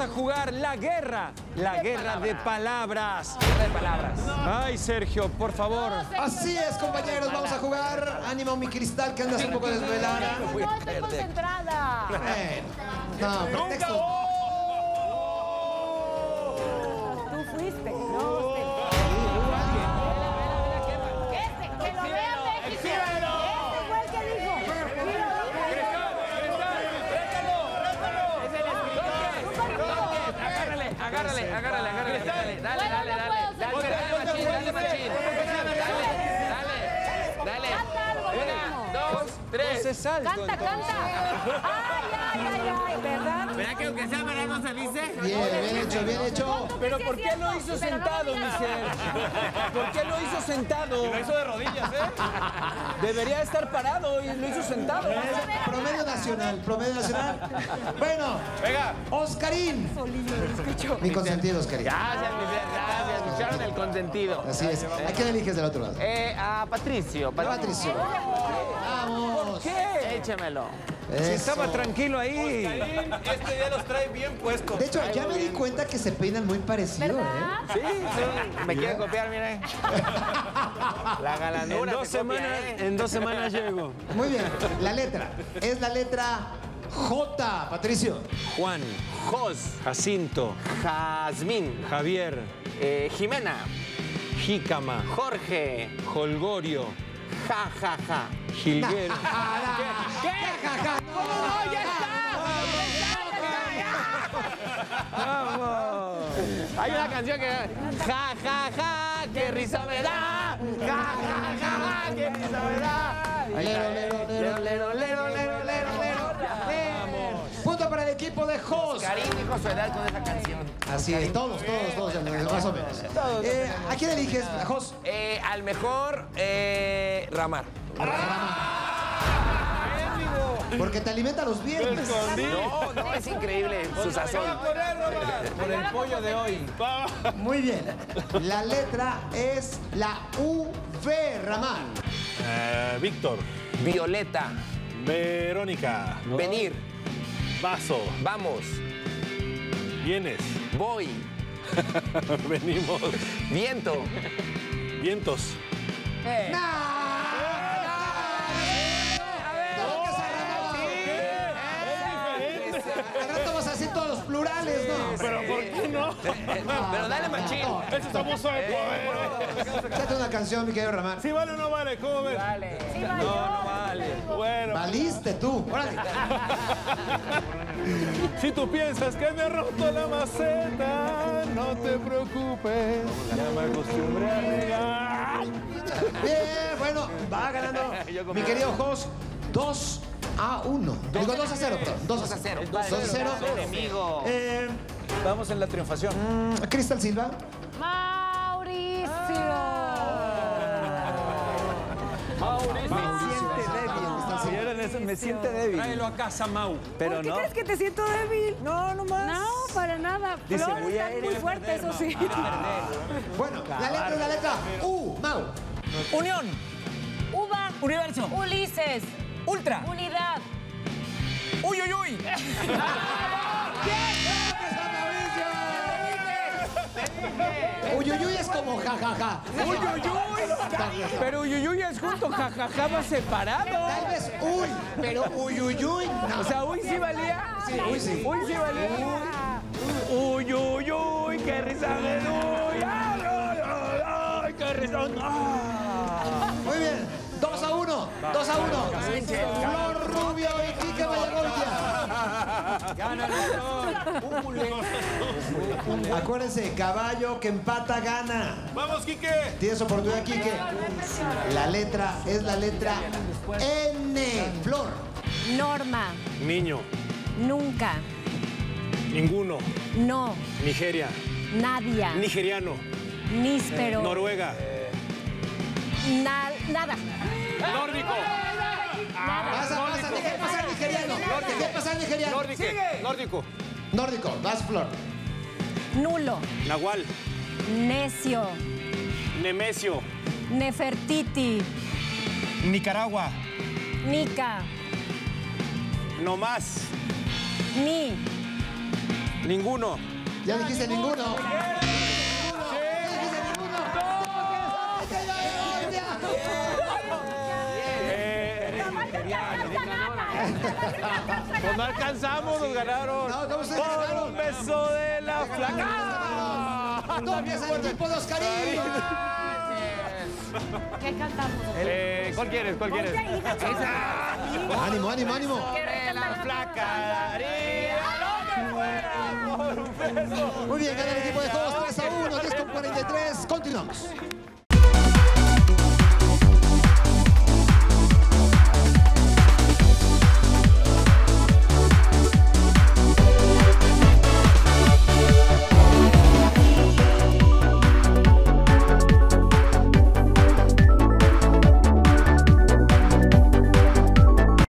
vamos a jugar la guerra de palabras. Guerra de palabras. Ay, Sergio, por favor. Así es, compañeros, vamos a jugar. Ánimo, mi Kristal, que andas un poco desvelada. No, estoy concentrada. No, pretextos. Tú fuiste. No, agárrale. Dale, machín. Una, dos, tres. Canta. Ay, ¿verdad? ¿Verdad que aunque sea verdad no saliste? Bien hecho. Pero ¿por qué lo hizo sentado, mi ser? ¿Por qué lo hizo sentado? Lo hizo de rodillas, ¿eh? Debería estar parado y lo hizo sentado. Promedio nacional. Bueno. Venga. Oskarín. Mi consentido, Oskarín. Gracias, escucharon el consentido. Así es. ¿A quién eliges del otro lado? A Patricio. Vamos. ¿Por qué? Échemelo. Eso. Si estaba tranquilo ahí. Oskarín, este ya los trae bien puestos. De hecho, ya me di cuenta que se peinan muy parecido, ¿eh? Sí. Me quieren copiar, miren. La galanura. En dos semanas llego. Muy bien. La letra. Es la letra J, Patricio. Juan. Jos. Jacinto. Jazmín. Javier. Jimena. Jícama. Jorge. Jolgorio. Ja. Gilguero. ¿Qué? ¡No, ya está! ¡Vamos! Hay una canción que... ¡Ja, qué risa me da! ¡Ja, qué risa me da! ¡Lero! Punto para el equipo de Jos. Karim dijo su edad con esa canción. Así es, todos, más o menos. ¿A quién eliges, Jos? Al mejor, Rahmar. Porque te alimenta los viernes. No, es increíble su sazón. Por el pollo de hoy. Muy bien. La letra es la V, Rahmar. Víctor. Violeta. Verónica. Venir. Vaso. Vamos. Vienes. Voy. Venimos. Viento. Vientos. ¡No! Todos los plurales, ¿no? Pero ¿por qué no? Pero dale machín. Eso está muy suave. Échate una canción, mi querido Rahmar. ¿Sí vale o no vale? ¿Cómo ves? Vale. Sí, no vale. Bueno. Valiste tú. Órale. Si tú piensas que me roto la maceta, no te preocupes. Ya me acostumbré a regar. Bien, bueno, va ganando. Mi querido Jos, 2-1. Digo 2-0. 2-0. 2-0. Enemigo. Vamos en la triunfación. Kristal Silva. Mauricio. Me siente débil. Tráelo a casa, Mau. Pero ¿por qué crees que te siento débil? No más. No, para nada. Dice, voy a ir muy fuerte, perder, eso sí. Bueno, la letra. Mau. Unión. Uva. Universo. Ulises. Ultra. Unidad. ¡Uy! Uyuyuy es como jajaja. Uyuyuy. Pero uyuyuy es junto, jajaja va separado. Tal vez uy, pero uyuyuy no. O sea, uy sí valía. Sí. Uy sí valía. Uyuyuy, qué risa me doy. Ay, qué risa. Muy bien. 2-1. Flor Rubio y Kike Mayagoitia. Gana el Flor. Acuérdense, caballo que empata gana. ¡Vamos, Kike! Tienes oportunidad, Kike. La letra es la letra N. Flor. Norma. Niño. Nunca. Ninguno. No. Nigeria. Nadia. Nigeriano. Níspero. Noruega. Nada. Nórdico. Pasa, deje pasar nigeriano. Nórdico, vas, Flor. Nulo. Nahual. Necio. Nemesio. Nefertiti. Nicaragua. Nica. No más. Ni. Ninguno. Ya dijiste ninguno. Pues no alcanzamos, nos ganaron. No, por un beso de la flaca. Todavía es el equipo de Oskarín. ¿Qué cantamos? ¿Cuál quieres? ¿Cuál quieres? Ánimo, ánimo, ánimo. La flaca daría lo que fuera por un beso. Muy bien, gana el equipo de todos 3-1, 10:43. Continuamos.